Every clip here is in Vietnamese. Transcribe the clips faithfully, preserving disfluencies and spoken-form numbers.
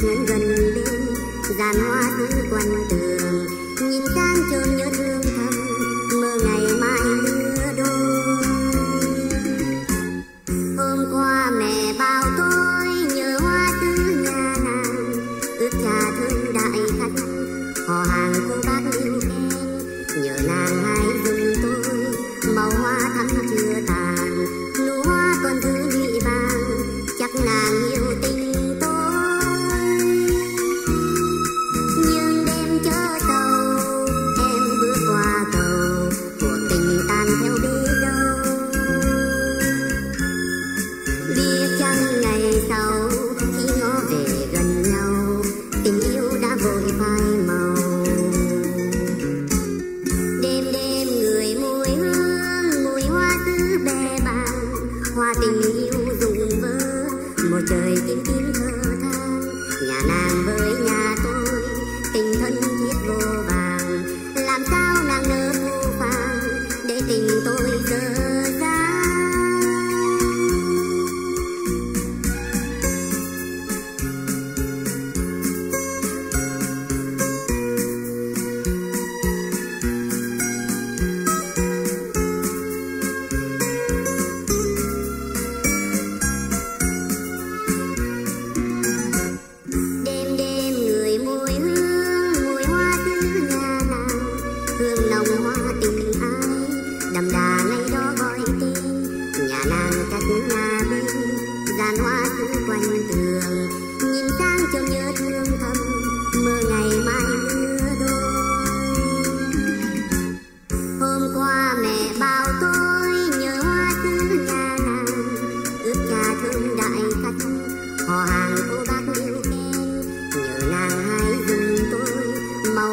thương gần bên dàn hoa tươi quanh tường, nhìn sang trồn nhớ thương thầm mơ ngày mai lứa đôi. Hôm qua mẹ bảo tôi nhớ hoa tươi nhà nàng, ướp trà thơm đại khách họ hàng cô bác yêu em, nhớ nàng hãy dừng tôi màu hoa thắm chưa tàn, nụ hoa còn thứ nhụy vàng chắc nàng yêu tình. Hãy subscribe cho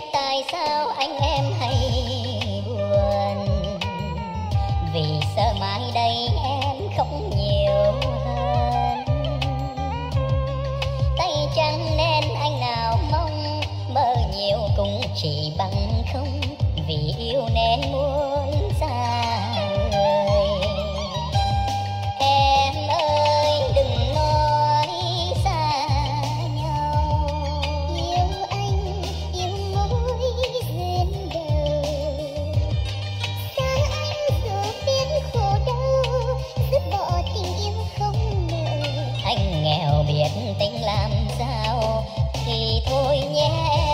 biết tại sao anh em hay buồn, vì sợ mai đây em không nhiều hơn. Tay trắng nên anh nào mong mơ nhiều cũng chỉ bằng không, vì yêu nên muốn xa người. Em ơi đừng nói xa nhau, yêu anh yêu mối duyên đời. Xa anh dù biết khổ đau, dứt bỏ tình yêu không nỡ. Anh nghèo biết tính làm sao thì thôi nhé.